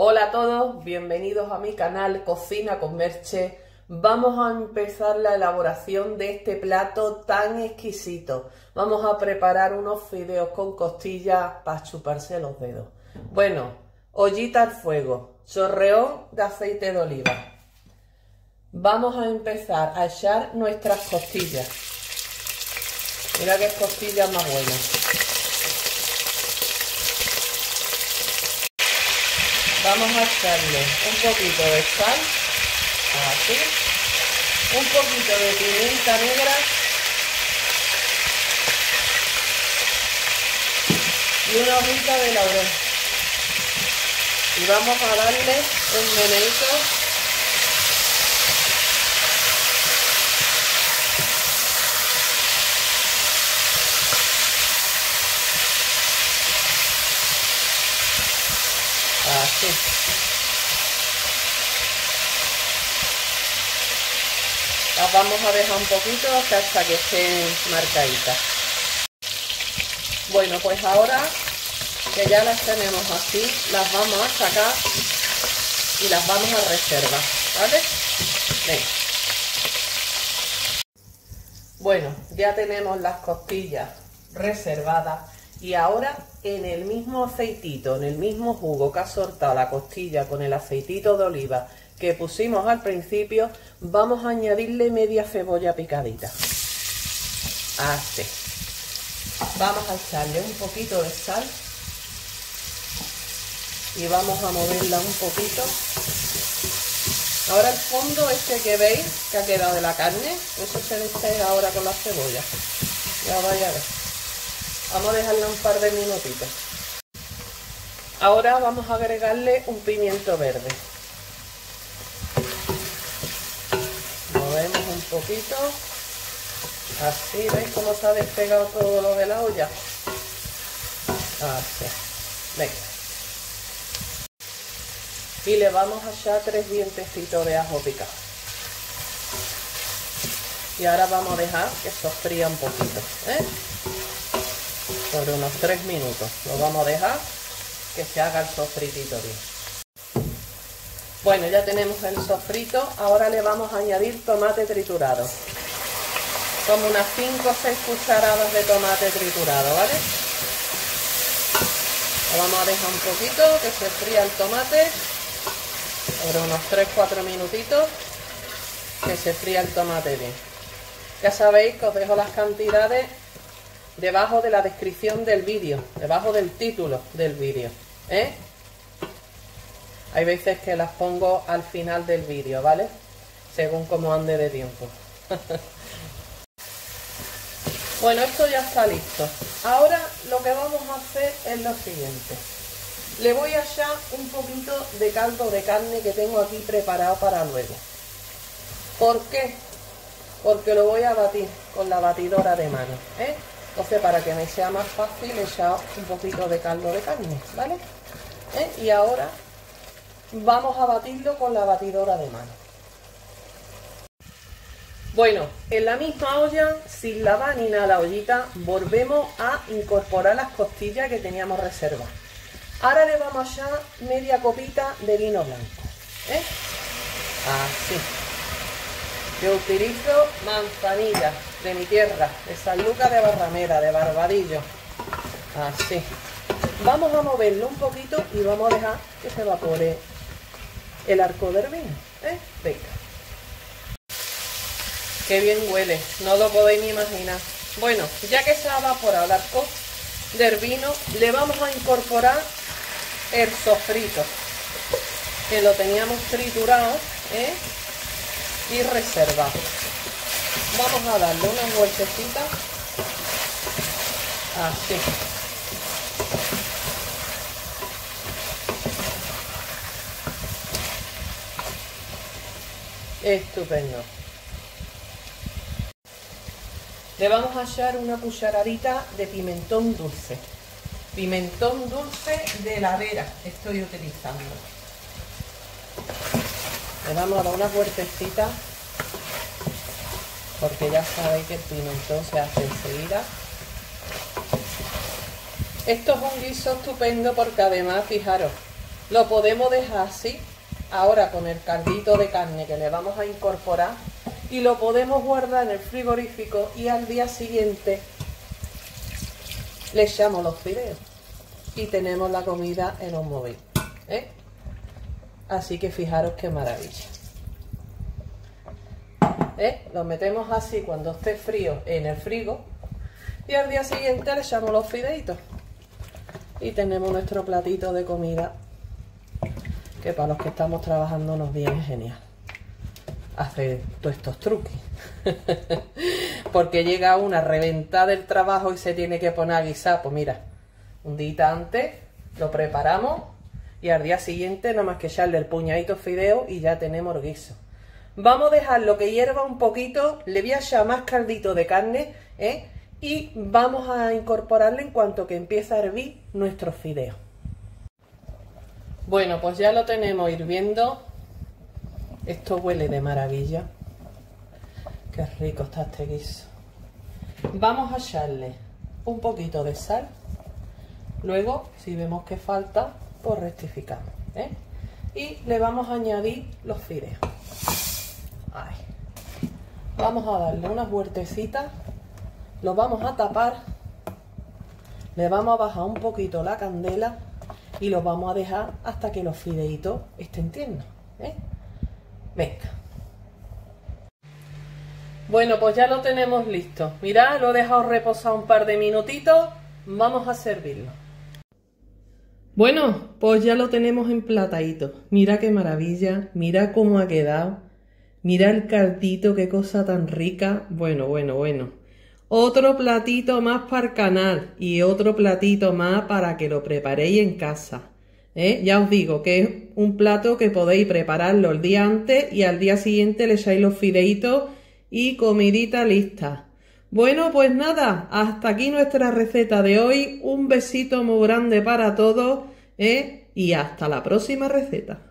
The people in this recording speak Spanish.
Hola a todos, bienvenidos a mi canal Cocina con Merche. Vamos a empezar la elaboración de este plato tan exquisito. Vamos a preparar unos fideos con costillas para chuparse los dedos. Bueno, ollita al fuego, chorreón de aceite de oliva. Vamos a empezar a echar nuestras costillas. Mira qué costillas más buenas. Vamos a echarle un poquito de sal, así, un poquito de pimienta negra y una hojita de laurel. Y vamos a darle un meneito así. Las vamos a dejar un poquito hasta que estén marcaditas. Bueno, pues ahora que ya las tenemos así, las vamos a sacar y las vamos a reservar, ¿vale? Bien. Bueno, ya tenemos las costillas reservadas. Y ahora en el mismo aceitito, en el mismo jugo que ha soltado la costilla con el aceitito de oliva que pusimos al principio, vamos a añadirle media cebolla picadita. Así. Vamos a echarle un poquito de sal y vamos a moverla un poquito. Ahora el fondo este que veis que ha quedado de la carne, eso se le echa ahora con la cebolla. Ya vaya a ver. Vamos a dejarla un par de minutitos. Ahora vamos a agregarle un pimiento verde. Movemos un poquito. Así, ¿veis cómo se ha despegado todo lo de la olla? Así. Venga. Y le vamos a echar 3 dientecitos de ajo picado. Y ahora vamos a dejar que sofría un poquito, ¿eh? Sobre unos 3 minutos. Lo vamos a dejar que se haga el sofritito bien. Bueno, ya tenemos el sofrito. Ahora le vamos a añadir tomate triturado. Como unas 5 o 6 cucharadas de tomate triturado, ¿vale? Lo vamos a dejar un poquito que se fría el tomate. Sobre unos 3 o 4 minutitos que se fría el tomate bien. Ya sabéis que os dejo las cantidades debajo de la descripción del vídeo, debajo del título del vídeo, ¿eh? Hay veces que las pongo al final del vídeo, ¿vale? Según como ande de tiempo. Bueno, esto ya está listo. Ahora lo que vamos a hacer es lo siguiente. Le voy a echar un poquito de caldo de carne que tengo aquí preparado para luego. ¿Por qué? Porque lo voy a batir con la batidora de mano, ¿eh? Entonces, para que me sea más fácil, he echado un poquito de caldo de carne, ¿vale? Y ahora vamos a batirlo con la batidora de mano. Bueno, en la misma olla, sin lavar ni nada la ollita, volvemos a incorporar las costillas que teníamos reservadas. Ahora le vamos a echar media copita de vino blanco, ¿eh? Así. Yo utilizo manzanilla de mi tierra, de Sanlúcar de Barrameda, de Barbadillo. Así. Vamos a moverlo un poquito y vamos a dejar que se evapore el arco del vino, ¿eh? Venga. Qué bien huele, no lo podéis ni imaginar. Bueno, ya que se ha evaporado el arco del vino, le vamos a incorporar el sofrito, que lo teníamos triturado, ¿eh? Y reserva. Vamos a darle una vueltecita así. Estupendo. Le vamos a echar una cucharadita de pimentón dulce. Pimentón dulce de la Vera estoy utilizando. Le vamos a dar unas vueltecitas porque ya sabéis que el pimentón se hace enseguida. Esto es un guiso estupendo porque además, fijaros, Lo podemos dejar así, ahora con el caldito de carne que le vamos a incorporar, y lo podemos guardar en el frigorífico y al día siguiente le echamos los fideos y tenemos la comida en un móvil, ¿eh? Así que fijaros qué maravilla. Lo metemos así cuando esté frío en el frigo y al día siguiente le echamos los fideitos y tenemos nuestro platito de comida, que para los que estamos trabajando nos viene genial hacer todos estos truquis porque llega una reventada del trabajo y se tiene que poner a guisar. Pues mira, un día antes lo preparamos y al día siguiente nada más que echarle el puñadito fideo y ya tenemos el guiso. Vamos a dejarlo que hierva un poquito, le voy a echar más caldito de carne, ¿eh? Y vamos a incorporarle en cuanto que empiece a hervir nuestro fideo. Bueno, pues ya lo tenemos hirviendo. Esto huele de maravilla. Qué rico está este guiso. Vamos a echarle un poquito de sal. Luego, si vemos que falta, pues rectificamos, ¿eh? Y le vamos a añadir los fideos. Ahí. Vamos a darle unas vueltecitas, lo vamos a tapar, le vamos a bajar un poquito la candela y lo vamos a dejar hasta que los fideitos estén tiernos, ¿eh? Venga. Bueno, pues ya lo tenemos listo. Mirad, lo he dejado reposar un par de minutitos, vamos a servirlo. Bueno, pues ya lo tenemos emplatadito. Mirad qué maravilla, mirad cómo ha quedado. Mira el caldito, qué cosa tan rica. Bueno, bueno, bueno. Otro platito más para el canal y otro platito más para que lo preparéis en casa, ¿eh? Ya os digo que es un plato que podéis prepararlo el día antes y al día siguiente le echáis los fideitos y comidita lista. Bueno, pues nada, hasta aquí nuestra receta de hoy. Un besito muy grande para todos, ¿eh? Y hasta la próxima receta.